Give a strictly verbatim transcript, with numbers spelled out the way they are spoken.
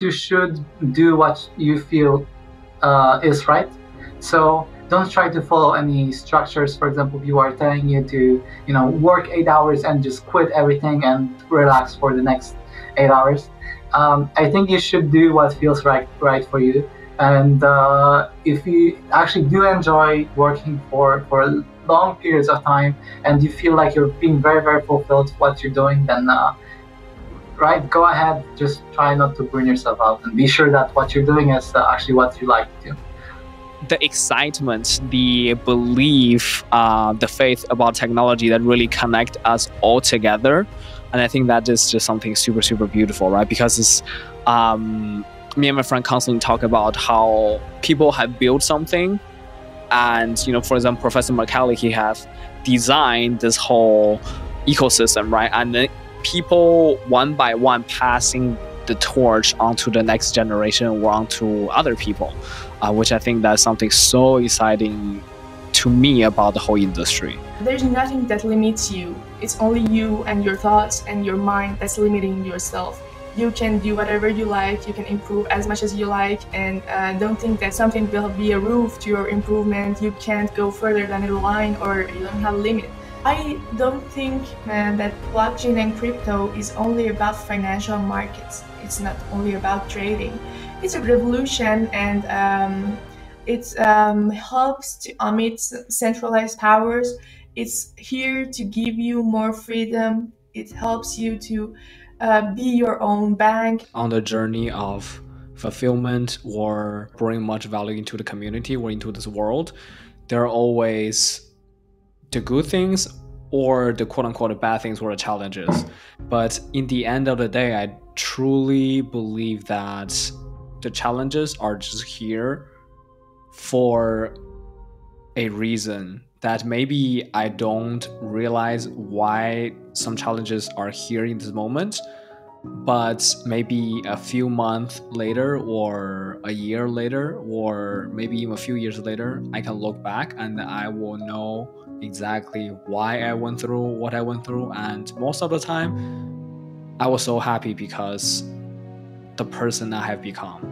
you should do what you feel uh, is right. So don't try to follow any structures. For example, if you are telling you to, you know, work eight hours and just quit everything and relax for the next eight hours. Um, I think you should do what feels right, right for you. And uh, if you actually do enjoy working for, for long periods of time and you feel like you're being very, very fulfilled with what you're doing, then uh, right, go ahead, just try not to burn yourself out and be sure that what you're doing is uh, actually what you like to do. The excitement, the belief, uh, the faith about technology that really connect us all together. And I think that is just something super, super beautiful, right? Because it's, um, me and my friend constantly talk about how people have built something. And, you know, for example, Professor McCallie, he has designed this whole ecosystem, right? And then people one by one passing the torch onto the next generation or onto other people, uh, which I think that's something so exciting to me about the whole industry. There's nothing that limits you. It's only you and your thoughts and your mind that's limiting yourself. You can do whatever you like, you can improve as much as you like, and uh, don't think that something will be a roof to your improvement. You can't go further than a line or you don't have a limit. I don't think uh, that blockchain and crypto is only about financial markets. It's not only about trading. It's a revolution, and um, it um, helps to omit centralized powers. It's here to give you more freedom. It helps you to uh, be your own bank. On the journey of fulfillment or bring much value into the community or into this world, there are always the good things or the quote-unquote bad things or the challenges. But in the end of the day, I truly believe that the challenges are just here for a reason, that maybe I don't realize why some challenges are here in this moment, but maybe a few months later or a year later or maybe even a few years later, I can look back and I will know exactly why I went through what I went through. And most of the time I was so happy because the person I have become.